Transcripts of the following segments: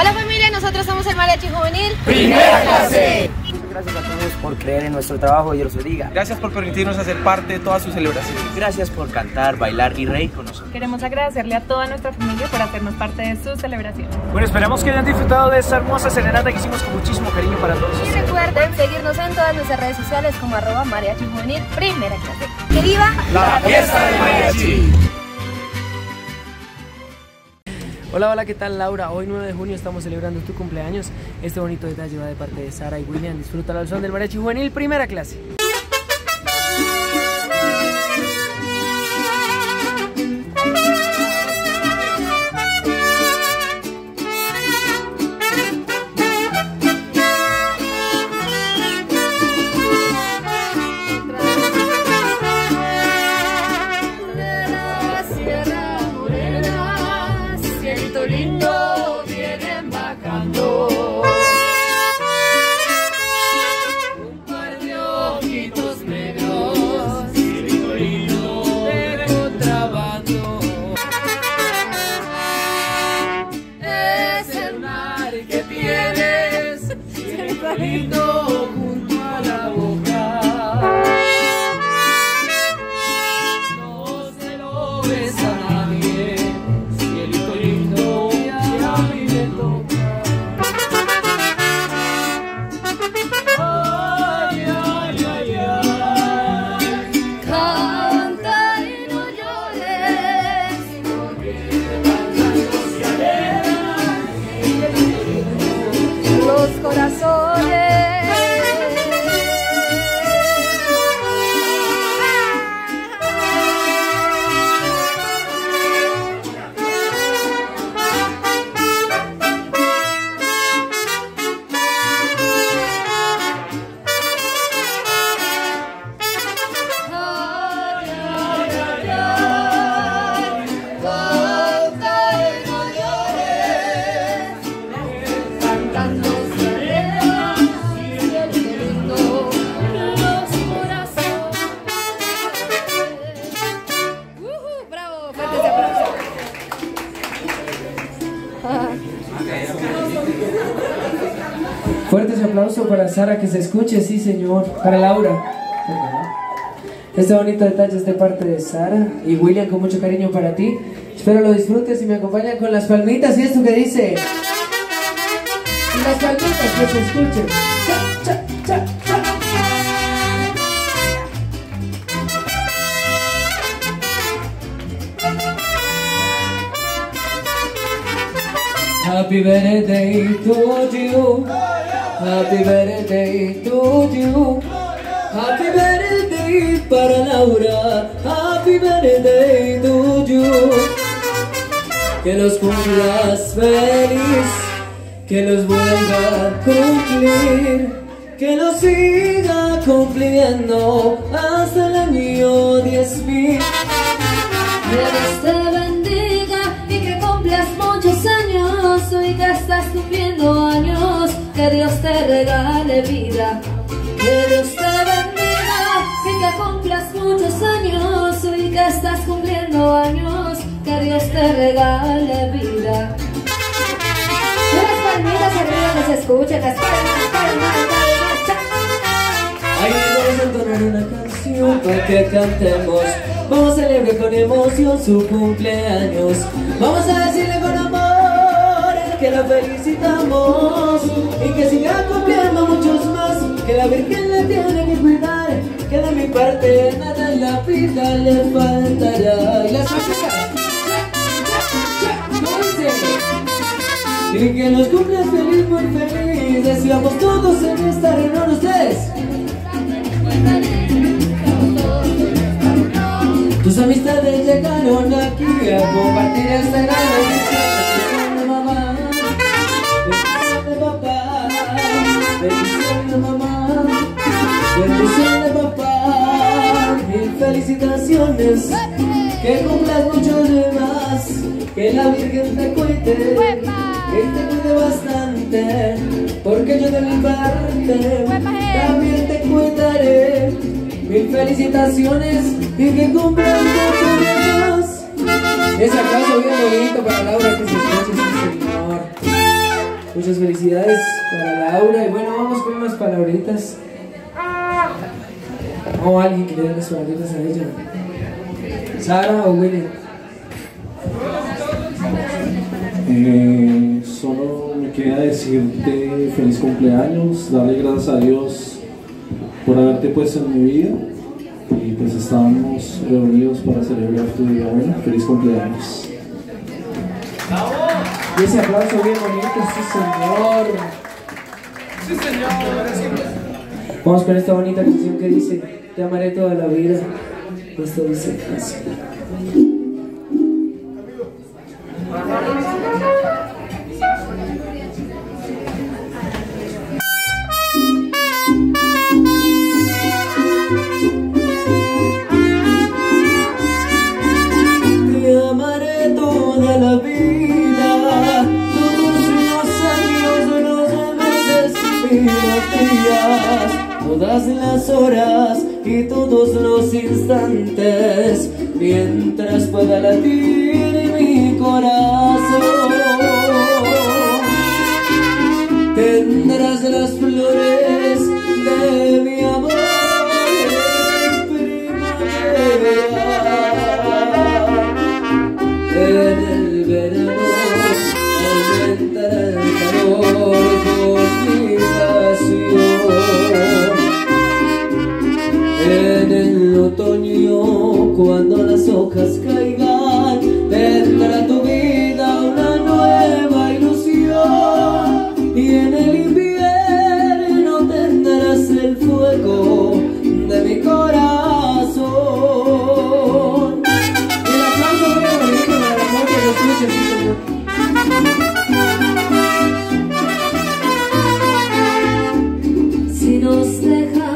Hola familia, nosotros somos el Mariachi Juvenil Primera Clase. Muchas gracias a todos por creer en nuestro trabajo, Dios los bendiga. Gracias por permitirnos hacer parte de todas sus celebraciones. Gracias por cantar, bailar y reír con nosotros. Queremos agradecerle a toda nuestra familia por hacernos parte de su celebración. Bueno, esperamos que hayan disfrutado de esta hermosa serenata que hicimos con muchísimo cariño para todos. Y recuerden seguirnos en todas nuestras redes sociales como @mariachijuvenilprimeraclase. ¡Que viva la fiesta del mariachi! Hola, hola, ¿qué tal, Laura? Hoy 9 de junio estamos celebrando tu cumpleaños. Este bonito detalle va de parte de Sara y William. Disfrútalo al son del Mariachi Juvenil Primera Clase. Fuertes aplausos para Sara, que se escuche, sí señor, para Laura. Este bonito detalle es de parte de Sara y William, con mucho cariño para ti. Espero lo disfrutes y me acompañan con las palmitas y esto que dice. Y las palmitas que se escuchen. Cha, cha, cha. Happy birthday to you, happy birthday to you, happy birthday para Laura, happy birthday to you. Que los cumplas feliz, que los vuelva a cumplir, que los siga cumpliendo hasta el año 10.000. Estás cumpliendo años, que Dios te regale vida, que Dios te bendiga y que cumplas muchos años, y que estás cumpliendo años, que Dios te regale vida. Las palmitas arriba nos escuchan, las palmas, palmas, palmas. Ahí vamos a entonar una canción para que cantemos. Vamos a celebrar con emoción su cumpleaños. Vamos a decirle con amor que la felicitamos y que siga cumpliendo muchos más, que la Virgen le tiene que cuidar, que de mi parte nada en la vida le faltará. Y las cosas, ¿cómo dice? Y que nos cumplas feliz, muy felices, sigamos todos en esta reunión ustedes. Tus amistades llegaron aquí a compartir esta gran. Bendición de mamá, bendición de papá, mil felicitaciones, que cumplas muchos más, que la Virgen te cuide, que te cuide bastante, porque yo de mi parte también te cuidaré. Mil felicitaciones y que cumplas muchos más. Ese aplauso bien bonito para Laura, que se escuche, sí señor. Muchas felicidades para Laura. Y bueno, vamos con unas palabritas. O alguien que le dé las palabritas a ella. Sara o William. Solo me queda decirte feliz cumpleaños, darle gracias a Dios por haberte puesto en mi vida. Y pues estamos reunidos para celebrar tu día. Bueno, feliz cumpleaños. Y ese aplauso bien bonito, sí señor. Sí señor, gracias. Vamos con esta bonita canción que dice: te amaré toda la vida. Esto dice así. Todas las horas y todos los instantes, mientras pueda latir mi corazón, tendrás las flores de mi amor en primavera. En el verano aumentará el calor con mi pasión. En el otoño, cuando las hojas caigan, tendrá tu vida una nueva ilusión. Y en el invierno tendrás el fuego de mi corazón. El aplauso muy bonito para el amor que lo escuche, sí señor. Si nos dejas,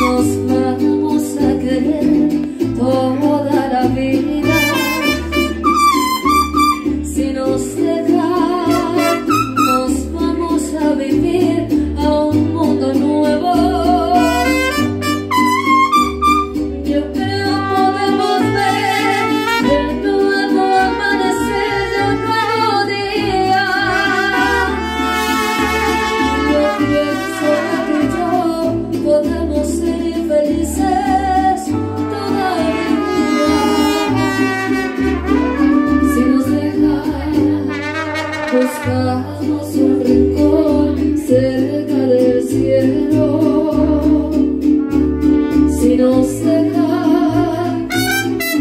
vamos a querer toda la vida. Si nos dejan, nos vamos a vivir a un mundo nuevo. Yo creo podemos ver el nuevo amanecer de un nuevo día. Yo pienso que yo podemos ser felices toda la vida. Si nos dejan, buscamos un rincón cerca del cielo. Si nos dejan,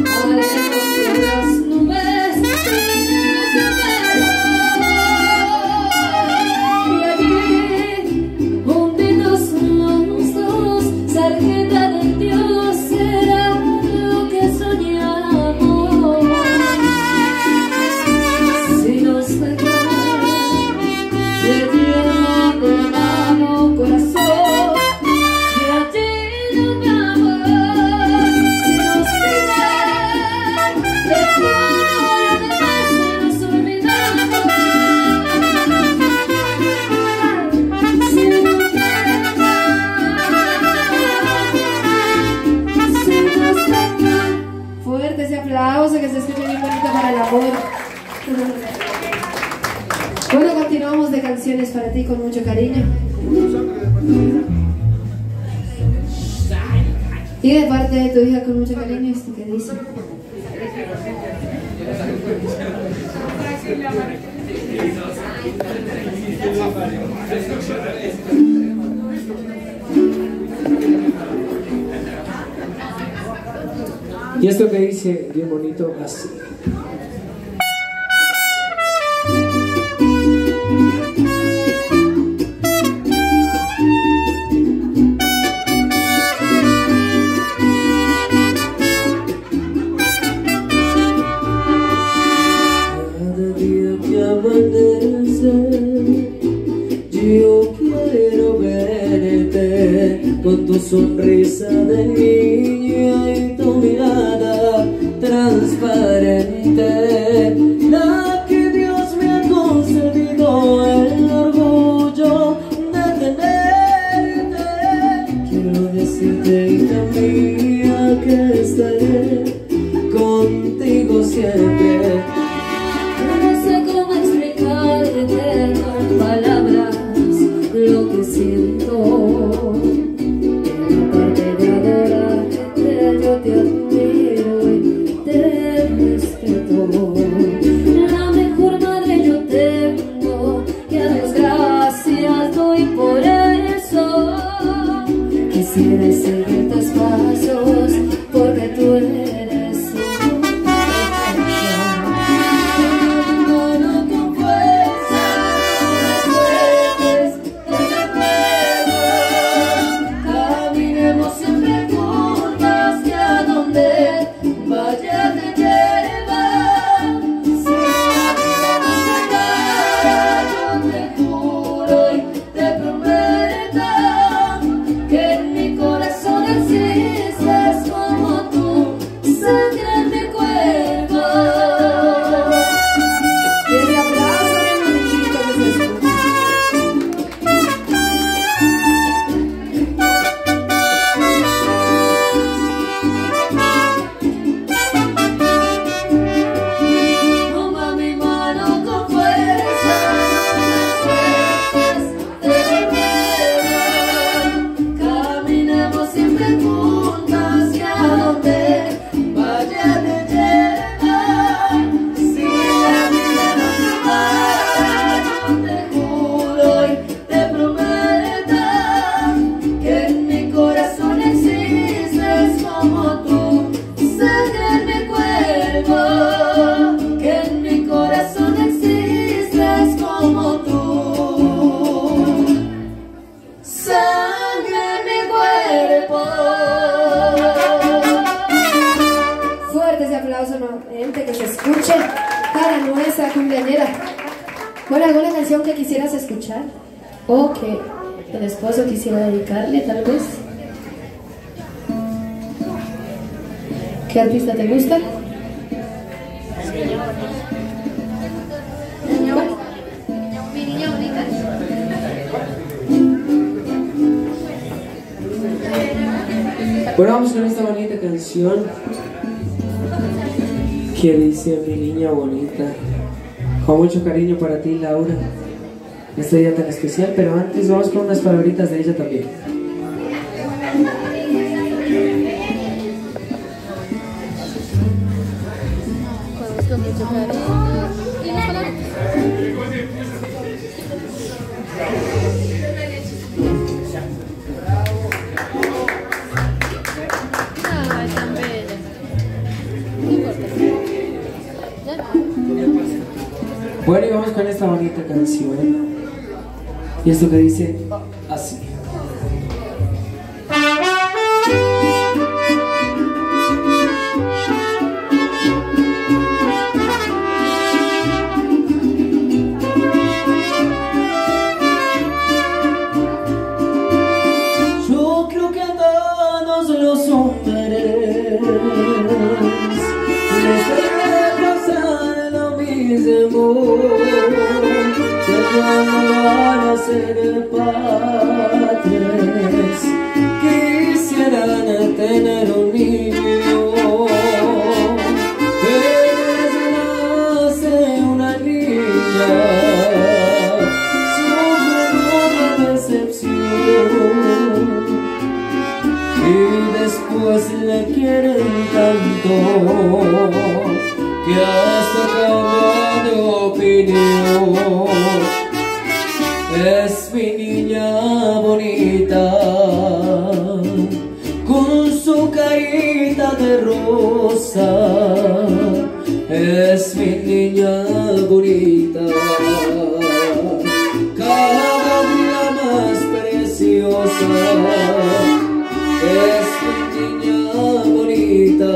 haremos que las nubes se lleven. Y allí, hundidos los dos, sargenta de Dios, será lo que soñamos. Si nos dejan, te llevo de mano, corazón, y a ti nos vamos. Si nos dejan, de todo lo demás nos olvidamos. Si nos dejan, Fuerte ese aplauso que se escuche bien bonito para el amor. Bueno, continuamos de canciones para ti con mucho cariño. Y de parte de tu hija con mucho cariño, esto que dice. Y esto que dice bien bonito así. Cada día que amanece, yo quiero verte con tu sonrisa de niña y tu mirada transparente, la que Dios me ha concedido el orgullo de tenerte. Quiero decirte, hija mía, que estaré contigo siempre. No sé cómo explicarte. ¿Alguna canción que quisieras escuchar? ¿O que el esposo quisiera dedicarle, tal vez? ¿Qué artista te gusta? Mi niña bonita. Bueno, vamos con esta bonita canción que dice mi niña bonita. Con mucho cariño para ti, Laura, este día tan especial, pero antes vamos con unas palabritas de ella también. Bueno, y vamos con esta bonita canción, y esto que dice así. Yo creo que a todos los hombres amor, que cuando van a ser padres quisieran tener un niño, pero les nace una niña, sufren una decepción y después le quieren tanto que hasta acabar de opinión. Es mi niña bonita, con su carita de rosa, es mi niña bonita, cada día más preciosa, es mi niña bonita.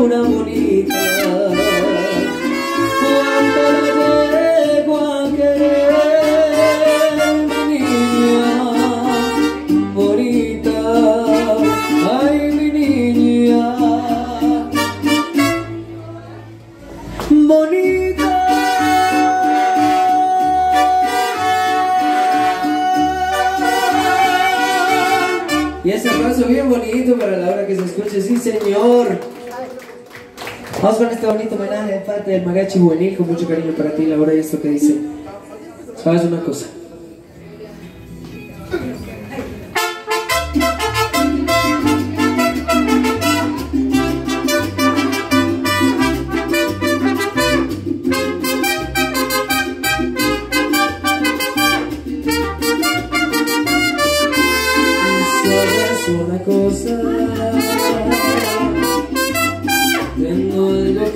Una bonita, cuánto le llego a querer, mi niña bonita, ay mi niña bonita. Y ese aplauso bien bonito para Laura, que se escuche, sí señor. Vamos con este bonito homenaje de parte del Mariachi Juvenil, con mucho cariño para ti, Laura, y esto que dice. ¿Sabes una cosa?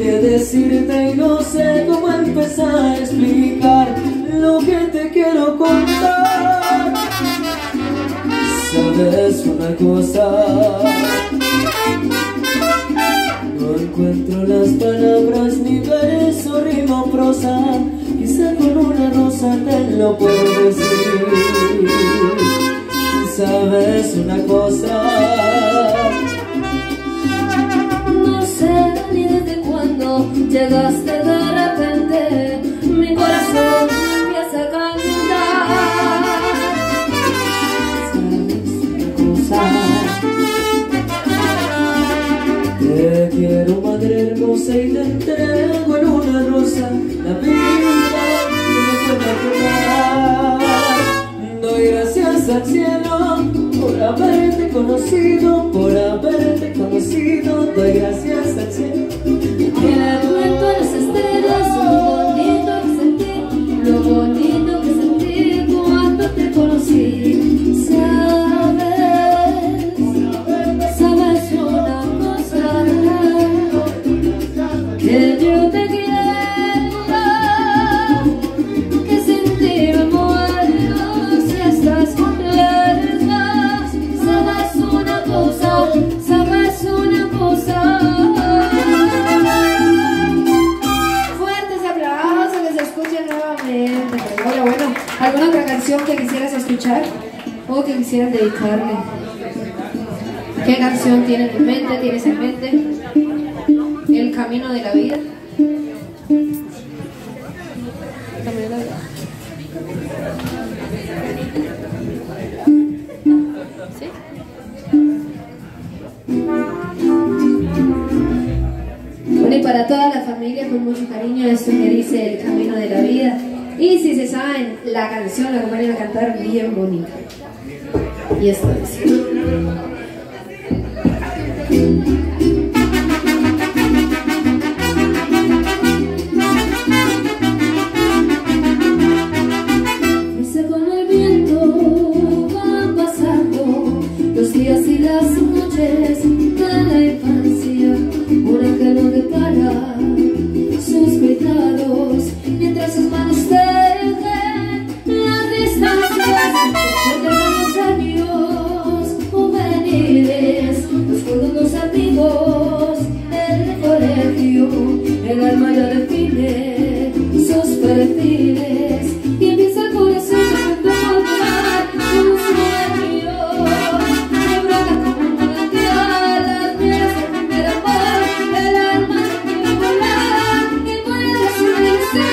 Decirte y no sé cómo empezar a explicar lo que te quiero contar. Sabes una cosa, no encuentro las palabras, ni verso, rima o prosa, quizá con una rosa te lo puedo decir. Sabes una cosa, ni desde cuando llegaste de repente, mi corazón empieza a cantar. ¿Sabes una cosa? Te quiero, madre hermosa, y te entrego en una rosa la vida que me fue natural. Doy gracias al cielo por haberte conocido, por haberte conocido, doy gracias al cielo. El cuento de las estrellas, lo bonito que sentí cuando te conocí. Sabes, sabes una cosa, que yo te quiero, que sin ti me muero, si estás con la verdad. quisieran dedicarle? ¿Qué canción tienen en mente? ¿Tienes en mente el camino de la vida? Bueno, y para toda la familia, con mucho cariño, eso que dice el camino de la vida. Y si se saben la canción, la van a cantar bien bonita. Y esto es. Dice con el viento van pasando los días y las noches de la infancia, una que no depara sus pecados mientras sus manos tejen las distancias. Los años juveniles, los juegos antiguos, el colegio, el alma ya define sus perfiles y empieza el corazón a tomar un sueño que brota como un manantial, las piedras de primer amor, el alma que va a volar, que puede resurgirse.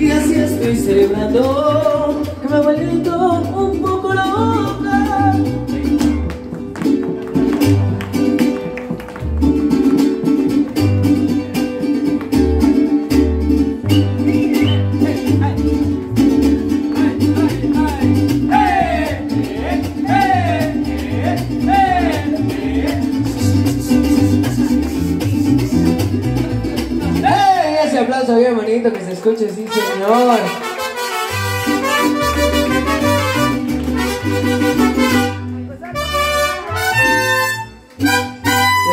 Y así estoy celebrando que me ha vuelto Escuche, sí, señor.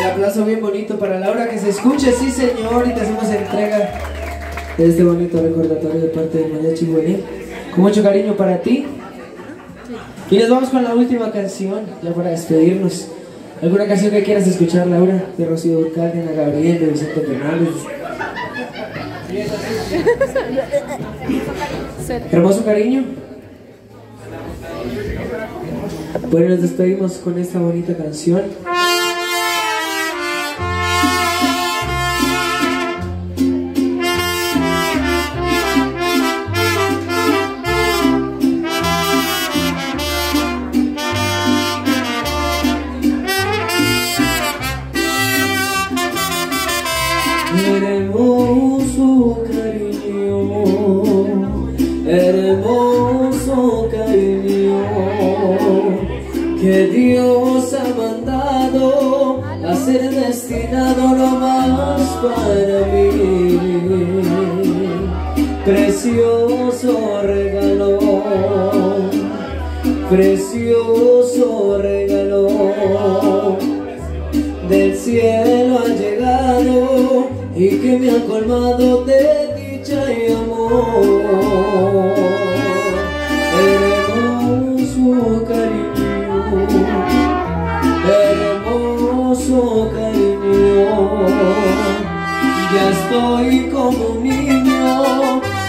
El aplauso bien bonito para Laura, que se escuche, sí, señor. Y te hacemos entrega de este bonito recordatorio de parte de Mariachi Juvenil. Con mucho cariño para ti. Y nos vamos con la última canción, ya para despedirnos. ¿Alguna canción que quieras escuchar, Laura? De Rocío Dúrcal, de Ana Gabriel, de Vicente Fernández. Hermoso cariño. Bueno, nos despedimos con esta bonita canción. Que Dios ha mandado a ser destinado nomás para mí. Precioso regalo del cielo ha llegado y que me ha colmado de dicha y amor. Hermoso cariño, hermoso cariño, ya estoy como un niño,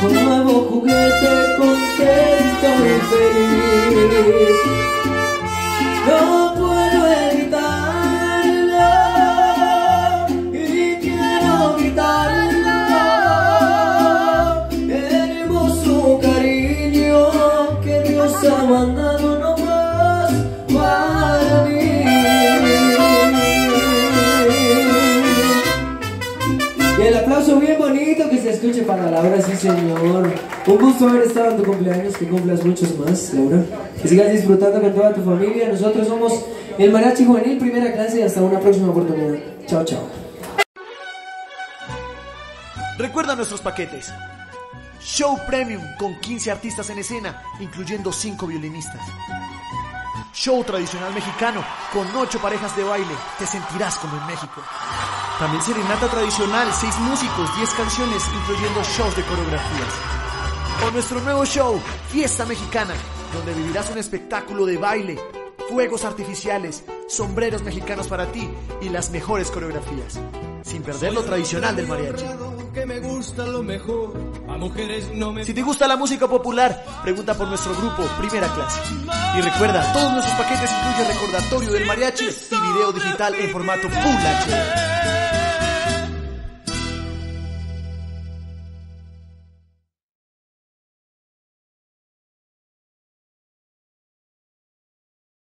con nuevo juguete, contento y feliz. No puedo evitarlo y quiero gritarlo. Hermoso cariño que Dios ha mandado no más para mí. Bien bonito que se escuche para Laura, sí señor. Un gusto haber estado en tu cumpleaños, que cumplas muchos más, Laura. Que sigas disfrutando con toda tu familia. Nosotros somos el Mariachi Juvenil Primera Clase y hasta una próxima oportunidad. Chao, chao. Recuerda nuestros paquetes. Show Premium con 15 artistas en escena, incluyendo 5 violinistas. Show tradicional mexicano con 8 parejas de baile. Te sentirás como en México. También serenata tradicional, 6 músicos, 10 canciones, incluyendo shows de coreografías. O nuestro nuevo show, Fiesta Mexicana, donde vivirás un espectáculo de baile, fuegos artificiales, sombreros mexicanos para ti y las mejores coreografías. Sin perder lo tradicional del mariachi. Si te gusta la música popular, pregunta por nuestro grupo Primera Clase. Y recuerda, todos nuestros paquetes incluyen recordatorio del mariachi y video digital en formato Full HD.